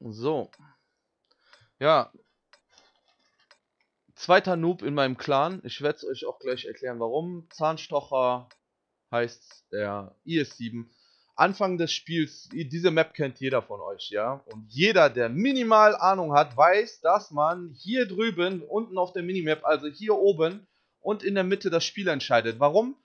So. Ja. Zweiter Noob in meinem Clan. Ich werde es euch auch gleich erklären, warum. Zahnstocher heißt der IS-7. Anfang des Spiels, diese Map kennt jeder von euch, ja. Und jeder, der minimal Ahnung hat, weiß, dass man hier drüben, unten auf der Minimap, also hier oben und in der Mitte das Spiel entscheidet. Warum?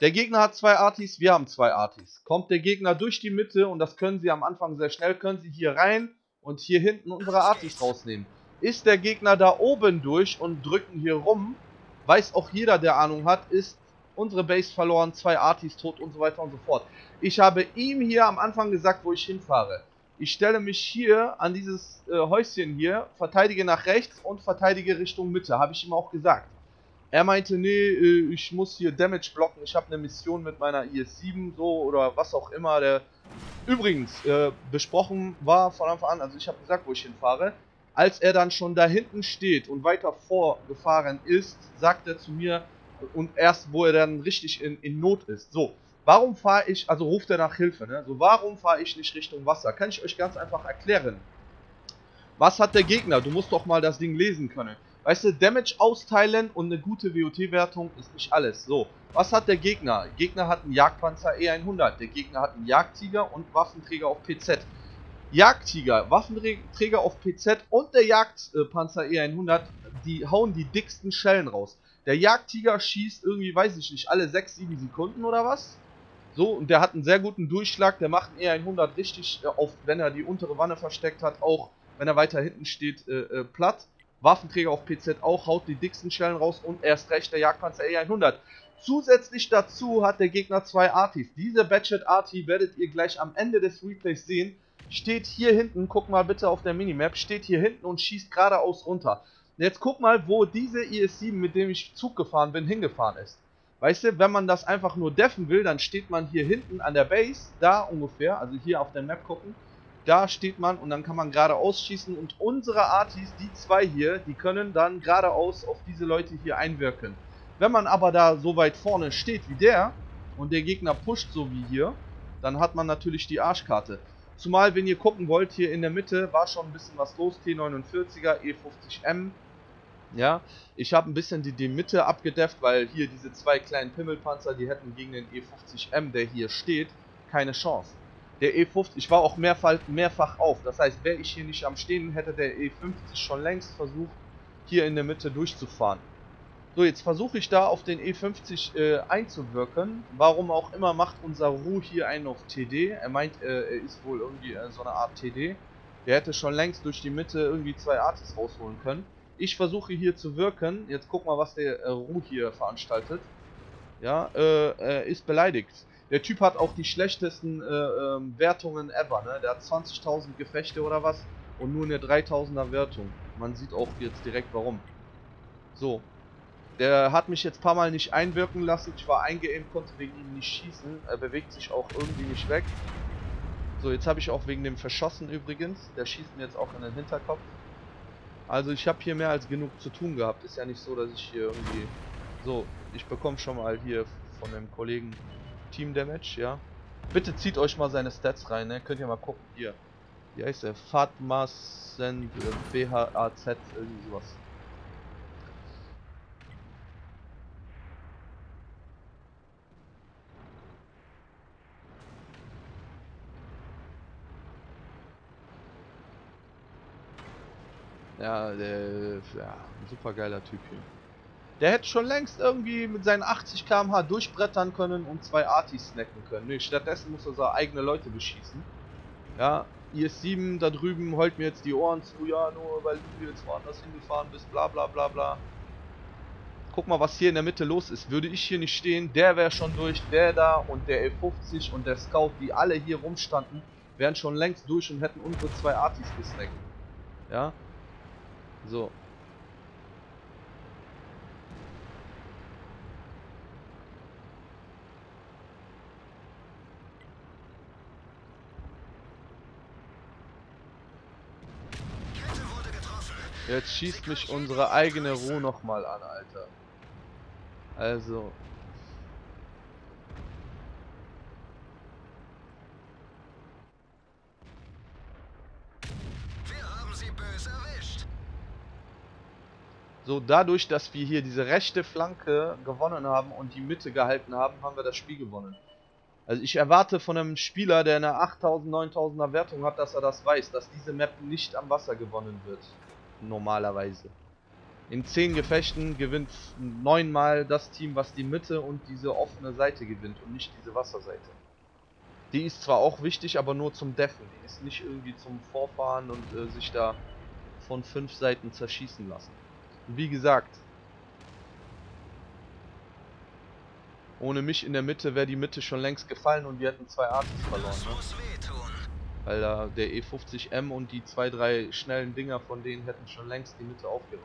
Der Gegner hat zwei Artis, wir haben zwei Artis. Kommt der Gegner durch die Mitte, und das können sie am Anfang sehr schnell, können sie hier rein und hier hinten unsere Artis rausnehmen. Ist der Gegner da oben durch und drücken hier rum, weiß auch jeder, der Ahnung hat, ist unsere Base verloren, zwei Artis tot und so weiter und so fort. Ich habe ihm hier am Anfang gesagt, wo ich hinfahre. Ich stelle mich hier an dieses Häuschen hier, verteidige nach rechts und verteidige Richtung Mitte, habe ich ihm auch gesagt. Er meinte, nee, ich muss hier Damage blocken, ich habe eine Mission mit meiner IS-7, so, oder was auch immer. Der übrigens besprochen war von Anfang an, also ich habe gesagt, wo ich hinfahre. Als er dann schon da hinten steht und weiter vorgefahren ist, sagt er zu mir, und erst wo er dann richtig in Not ist, so, warum fahre ich, also ruft er nach Hilfe, ne? So, warum fahre ich nicht Richtung Wasser? Kann ich euch ganz einfach erklären. Was hat der Gegner? Du musst doch mal das Ding lesen können. Weißt du, Damage austeilen und eine gute WOT-Wertung ist nicht alles. So, was hat der Gegner? Der Gegner hat einen Jagdpanzer E100, der Gegner hat einen Jagdtiger und Waffenträger auf PZ. Jagdtiger, Waffenträger auf PZ und der Jagdpanzer E100, die hauen die dicksten Schellen raus. Der Jagdtiger schießt irgendwie, weiß ich nicht, alle 6, 7 Sekunden oder was? So, und der hat einen sehr guten Durchschlag, der macht einen E100 richtig, auf, wenn er die untere Wanne versteckt hat, auch wenn er weiter hinten steht, platt. Waffenträger auf PZ auch, haut die dicksten Schellen raus, und erst recht der Jagdpanzer E100. Zusätzlich dazu hat der Gegner zwei Artis. Diese Badget Arti werdet ihr gleich am Ende des Replays sehen. Steht hier hinten, guck mal bitte auf der Minimap, steht hier hinten und schießt geradeaus runter. Jetzt guck mal, wo diese IS-7, mit dem ich Zug gefahren bin, hingefahren ist. Weißt du, wenn man das einfach nur deffen will, dann steht man hier hinten an der Base, da ungefähr, also hier auf der Map gucken. Da steht man und dann kann man geradeaus schießen, und unsere Artis, die zwei hier, die können dann geradeaus auf diese Leute hier einwirken. Wenn man aber da so weit vorne steht wie der und der Gegner pusht so wie hier, dann hat man natürlich die Arschkarte. Zumal, wenn ihr gucken wollt, hier in der Mitte war schon ein bisschen was los, T49er, E50M. Ja, ich habe ein bisschen die Mitte abgedefft, weil hier diese zwei kleinen Pimmelpanzer, die hätten gegen den E50M, der hier steht, keine Chance. Der E50, ich war auch mehrfach auf, das heißt, wäre ich hier nicht am Stehen, hätte der E50 schon längst versucht, hier in der Mitte durchzufahren. So, jetzt versuche ich da auf den E50 einzuwirken. Warum auch immer macht unser Ruh hier einen auf TD. Er meint, er ist wohl irgendwie so eine Art TD. Der hätte schon längst durch die Mitte irgendwie zwei Artis rausholen können. Ich versuche hier zu wirken. Jetzt guck mal, was der Ruh hier veranstaltet. Ja, ist beleidigt. Der Typ hat auch die schlechtesten Wertungen ever, ne? Der hat 20.000 Gefechte oder was und nur eine 3.000er Wertung. Man sieht auch jetzt direkt warum. So. Der hat mich jetzt ein paar Mal nicht einwirken lassen. Ich war eingeaimt, konnte wegen ihm nicht schießen. Er bewegt sich auch irgendwie nicht weg. So, jetzt habe ich auch wegen dem verschossen übrigens. Der schießt mir jetzt auch in den Hinterkopf. Also ich habe hier mehr als genug zu tun gehabt. Ist ja nicht so, dass ich hier irgendwie... So, ich bekomme schon mal hier von dem Kollegen Team Damage, ja. Bitte zieht euch mal seine Stats rein, ne? Könnt ihr mal gucken. Hier. Wie heißt der? Fatmasen BHAZ, irgendwie sowas. Ja, ein super geiler Typ hier. Der hätte schon längst irgendwie mit seinen 80 km/h durchbrettern können und zwei Artis snacken können. Nee, stattdessen muss er seine eigene Leute beschießen. Ja, IS-7 da drüben heult mir jetzt die Ohren zu. Ja, nur weil du jetzt woanders hingefahren bist, bla bla bla bla. Guck mal, was hier in der Mitte los ist. Würde ich hier nicht stehen, der wäre schon durch, der da und der E50 und der Scout, die alle hier rumstanden, wären schon längst durch und hätten unsere zwei Artis gesnackt. Ja. So. Jetzt schießt mich unsere eigene Ruhe nochmal an, Alter. Also. So, dadurch, dass wir hier diese rechte Flanke gewonnen haben und die Mitte gehalten haben, haben wir das Spiel gewonnen. Also ich erwarte von einem Spieler, der eine 8000, 9000er Wertung hat, dass er das weiß, dass diese Map nicht am Wasser gewonnen wird. Normalerweise. In 10 Gefechten gewinnt 9-mal das Team, was die Mitte und diese offene Seite gewinnt und nicht diese Wasserseite. Die ist zwar auch wichtig, aber nur zum Deffen. Die ist nicht irgendwie zum Vorfahren und sich da von 5 Seiten zerschießen lassen. Wie gesagt, ohne mich in der Mitte wäre die Mitte schon längst gefallen und wir hätten 2 Arten verloren. Ne? Weil da der E50M und die 2-3 schnellen Dinger von denen hätten schon längst die Mitte aufgeraucht.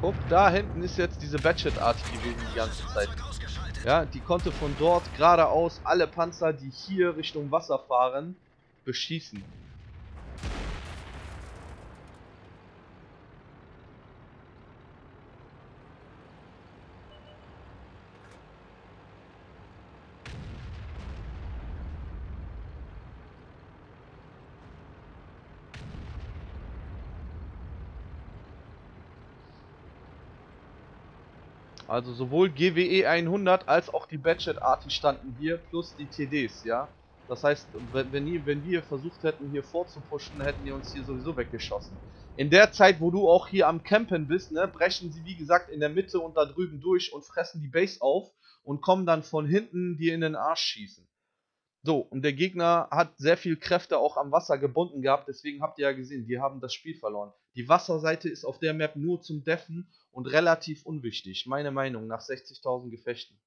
Guck, da hinten ist jetzt diese Batchet-Arti gewesen die ganze Zeit. Ja, die konnte von dort geradeaus alle Panzer, die hier Richtung Wasser fahren, beschießen. Also sowohl GWE 100 als auch die Batchet-Arti standen hier, plus die TDs, ja. Das heißt, wenn wir versucht hätten, hier vorzupushen, hätten die uns hier sowieso weggeschossen. In der Zeit, wo du auch hier am Campen bist, ne, brechen sie wie gesagt in der Mitte und da drüben durch und fressen die Base auf und kommen dann von hinten dir in den Arsch schießen. So, und der Gegner hat sehr viel Kräfte auch am Wasser gebunden gehabt, deswegen habt ihr ja gesehen, die haben das Spiel verloren. Die Wasserseite ist auf der Map nur zum Deffen und relativ unwichtig, meine Meinung, nach 60.000 Gefechten.